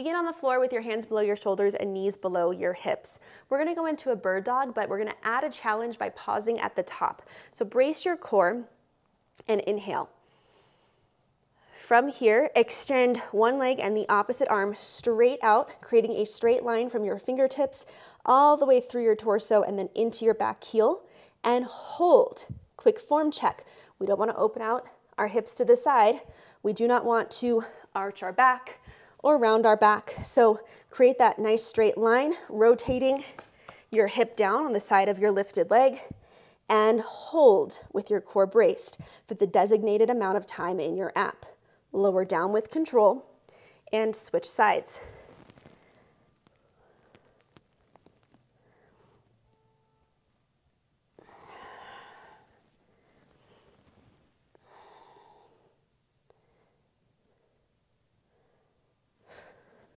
Begin on the floor with your hands below your shoulders and knees below your hips. We're going to go into a bird dog, but we're going to add a challenge by pausing at the top. So brace your core and inhale. From here, extend one leg and the opposite arm straight out, creating a straight line from your fingertips all the way through your torso and then into your back heel, and hold. Quick form check. We don't want to open out our hips to the side. We do not want to arch our back or round our back. So create that nice straight line, rotating your hip down on the side of your lifted leg, and hold with your core braced for the designated amount of time in your app. Lower down with control and switch sides.